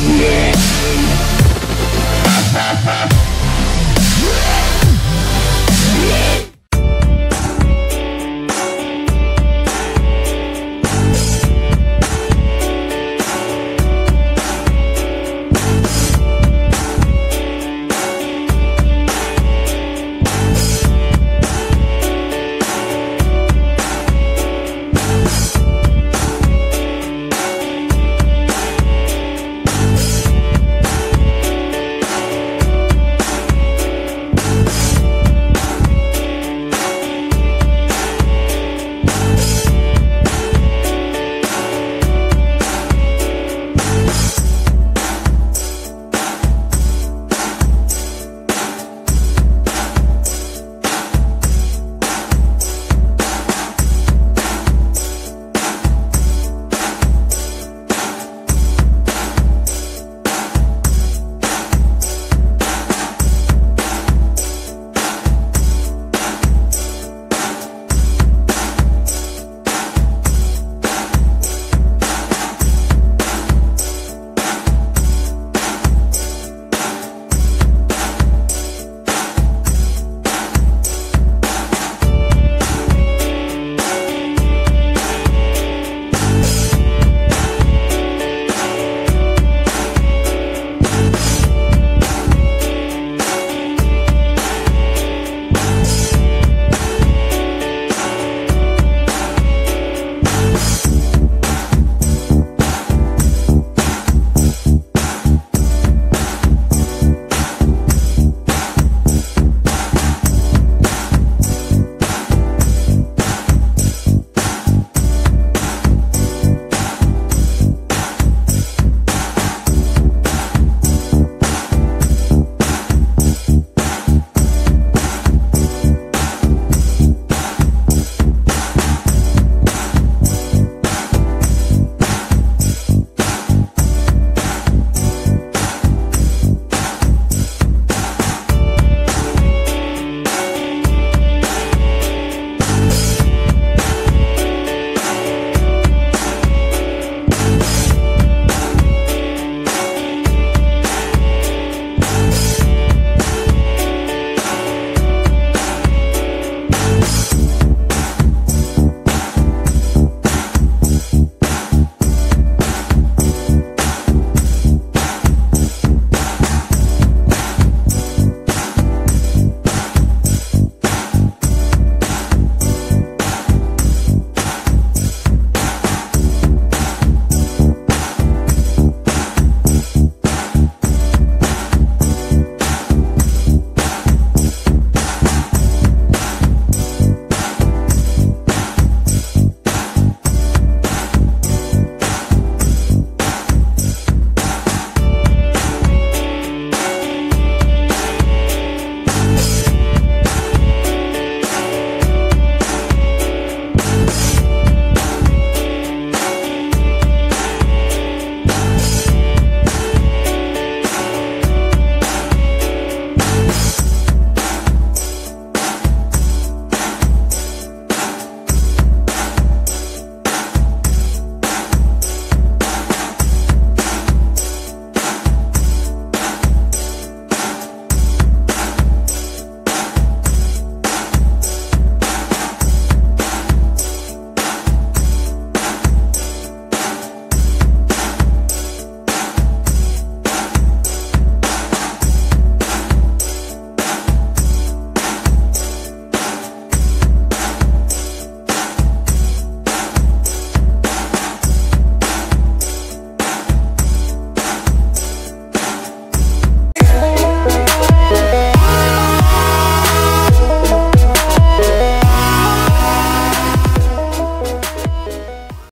Yeah.